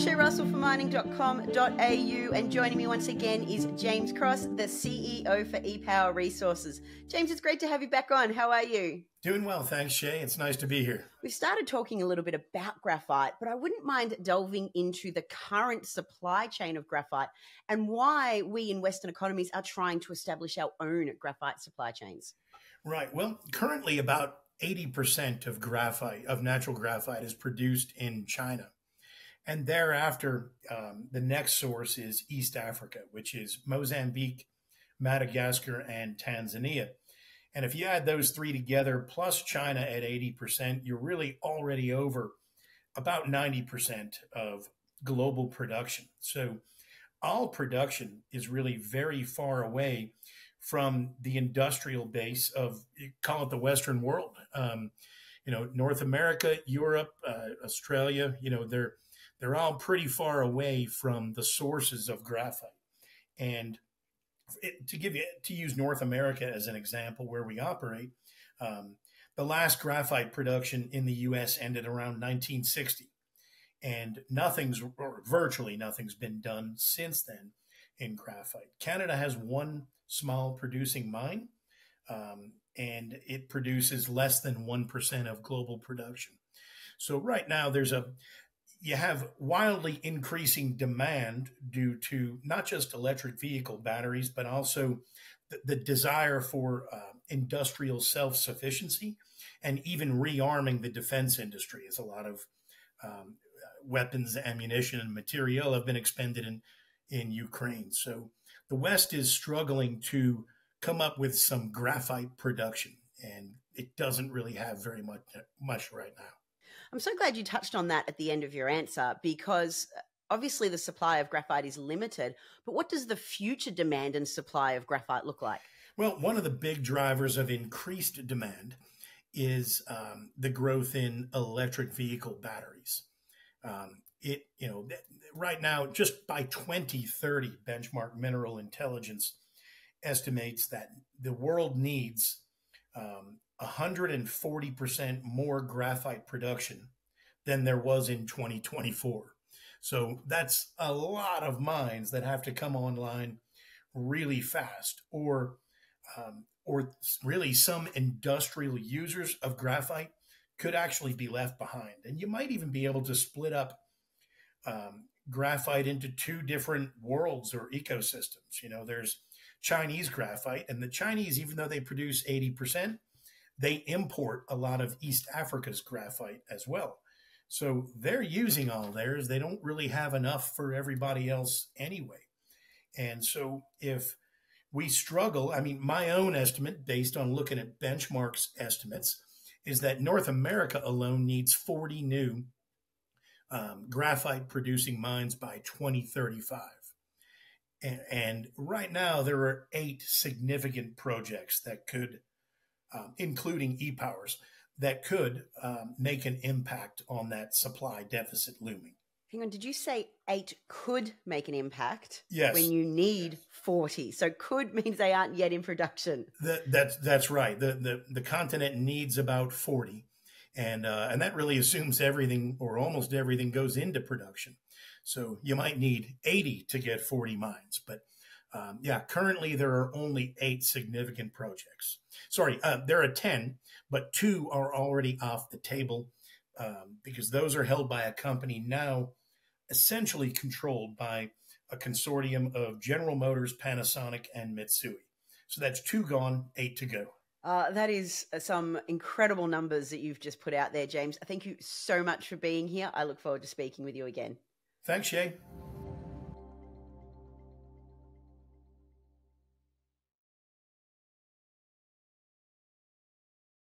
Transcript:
I'm Shae Russell from Mining.com.au, and joining me once again is James Cross, the CEO for ePower Resources. James, it's great to have you back on. How are you? Doing well, thanks, Shae. It's nice to be here. We've started talking a little bit about graphite, but I wouldn't mind delving into the current supply chain of graphite and why we in Western economies are trying to establish our own graphite supply chains. Right. Well, currently about 80% of natural graphite is produced in China. And thereafter, the next source is East Africa, which is Mozambique, Madagascar, and Tanzania. And if you add those three together, plus China at 80%, you're really already over about 90% of global production. So all production is really very far away from the industrial base of, call it the Western world. North America, Europe, Australia, they're all pretty far away from the sources of graphite. And to use North America as an example where we operate, the last graphite production in the U.S. ended around 1960, and virtually nothing's been done since then in graphite. Canada has one small producing mine, and it produces less than 1% of global production. So right now you have wildly increasing demand due to not just electric vehicle batteries, but also the desire for industrial self-sufficiency, and even rearming the defense industry, as a lot of weapons, ammunition, and material have been expended in Ukraine. So the West is struggling to come up with some graphite production, and it doesn't really have very much right now. I'm so glad you touched on that at the end of your answer, because obviously the supply of graphite is limited, but what does the future demand and supply of graphite look like? Well, one of the big drivers of increased demand is the growth in electric vehicle batteries. Right now, just by 2030, Benchmark Mineral Intelligence estimates that the world needs 140% more graphite production than there was in 2024. So that's a lot of mines that have to come online really fast, or really some industrial users of graphite could actually be left behind. And you might even be able to split up graphite into two different worlds or ecosystems. There's Chinese graphite, and the Chinese, even though they produce 80%, they import a lot of East Africa's graphite as well. So they're using all theirs. They don't really have enough for everybody else anyway. And so if we struggle, my own estimate based on looking at Benchmark's estimates is that North America alone needs 40 new graphite producing mines by 2035. And right now there are 8 significant projects that could including ePower's, that could make an impact on that supply deficit looming. Hang on, did you say 8 could make an impact? Yes. When you need 40. So could means they aren't yet in production. That's right. The continent needs about 40. And that really assumes everything, or almost everything, goes into production. So you might need 80 to get 40 mines, but currently there are only 8 significant projects. Sorry, there are 10, but 2 are already off the table because those are held by a company now essentially controlled by a consortium of General Motors, Panasonic, and Mitsui. So that's 2 gone, 8 to go. That is some incredible numbers that you've just put out there, James. Thank you so much for being here. I look forward to speaking with you again. Thanks, Shae.